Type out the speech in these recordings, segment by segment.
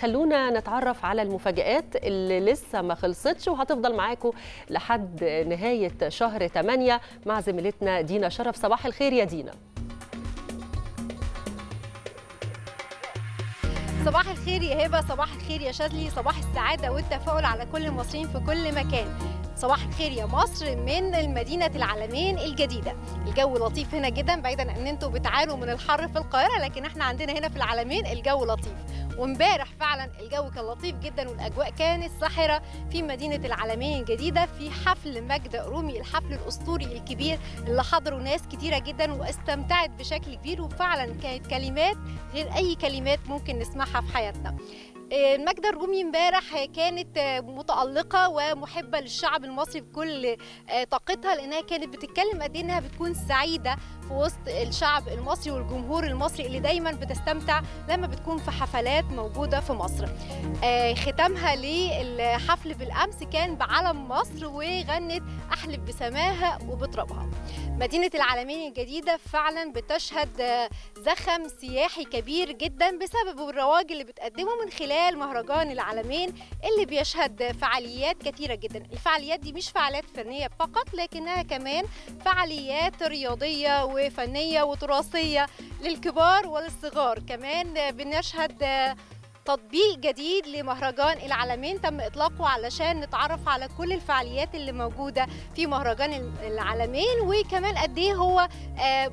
خلونا نتعرف على المفاجآت اللي لسه ما خلصتش وهتفضل معاكم لحد نهاية شهر 8 مع زميلتنا دينا شرف. صباح الخير يا دينا. صباح الخير يا هبة، صباح الخير يا شاذلي، صباح السعادة والتفاؤل على كل المصريين في كل مكان. صباح الخير يا مصر من المدينة العالمين الجديدة. الجو لطيف هنا جدا، بعيدا ان انتوا بتعانوا من الحر في القاهرة، لكن احنا عندنا هنا في العالمين الجو لطيف. وامبارح فعلا الجو كان لطيف جدا والاجواء كانت ساحرة في مدينة العالمين الجديدة في حفل ماجدة الرومي، الحفل الاسطوري الكبير اللي حضروا ناس كتيرة جدا واستمتعت بشكل كبير، وفعلا كانت كلمات غير اي كلمات ممكن نسمعها في حياتنا. ماجدة الرومي امبارح كانت متألقة ومحبة للشعب المصري بكل طاقتها، لأنها كانت بتتكلم قد إيه إنها بتكون سعيدة في وسط الشعب المصري والجمهور المصري اللي دايما بتستمتع لما بتكون في حفلات موجودة في مصر. ختامها للحفل بالأمس كان بعلم مصر وغنت أحلف بسماها وبترابها. مدينة العالمين الجديدة فعلا بتشهد زخم سياحي كبير جدا بسبب الرواج اللي بتقدمه من خلال مهرجان العالمين اللي بيشهد فعاليات كثيرة جدا. الفعاليات دي مش فعاليات فنية فقط، لكنها كمان فعاليات رياضية وفنية وتراثية للكبار وللصغار. كمان بنشهد تطبيق جديد لمهرجان العالمين تم إطلاقه علشان نتعرف على كل الفعاليات اللي موجودة في مهرجان العالمين، وكمان قد إيه هو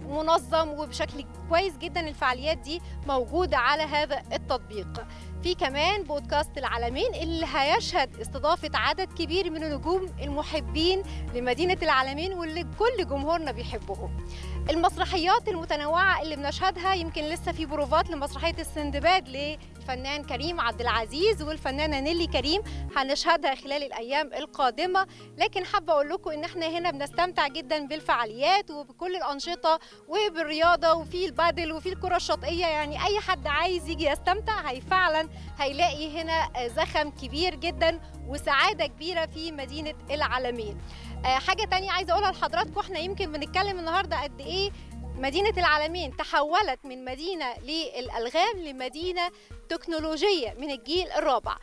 منظم وبشكل كويس جدا. الفعاليات دي موجودة على هذا التطبيق. في كمان بودكاست العالمين اللي هيشهد استضافة عدد كبير من النجوم المحبين لمدينة العالمين واللي كل جمهورنا بيحبهم. المسرحيات المتنوعة اللي بنشهدها، يمكن لسه في بروفات لمسرحية السندباد للفنان كريم عبد العزيز والفنانة نيلي كريم هنشهدها خلال الأيام القادمة، لكن حابة أقول لكم إن احنا هنا بنستمتع جدا بالفعاليات وبكل الأنشطة وبالرياضة، وفي البادل وفي الكرة الشاطئية. يعني أي حد عايز يجي يستمتع هي فعلا هيلاقي هنا زخم كبير جدا وسعادة كبيرة في مدينة العالمين. حاجة تانية عايزة أقولها لحضراتكم، احنا يمكن بنتكلم النهاردة قد إيه مدينة العالمين تحولت من مدينة للألغام لمدينة تكنولوجية من الجيل الرابع،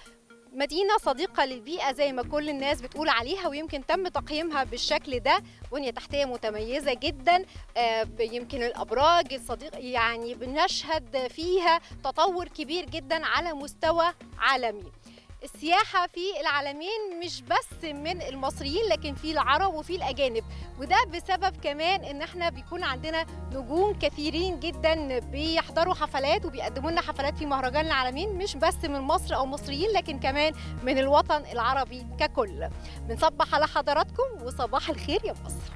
مدينة صديقة للبيئة زي ما كل الناس بتقول عليها، ويمكن تم تقييمها بالشكل ده. بنية تحتية متميزة جدا، يمكن الأبراج الصديق، يعني بنشهد فيها تطور كبير جدا على مستوى عالمي. السياحة في العالمين مش بس من المصريين، لكن في العرب وفي الأجانب، وده بسبب كمان إن احنا بيكون عندنا نجوم كثيرين جدا بيحضروا حفلات وبيقدموا لنا حفلات في مهرجان العالمين، مش بس من مصر أو مصريين لكن كمان من الوطن العربي ككل. بنصبح على حضراتكم وصباح الخير يا مصر.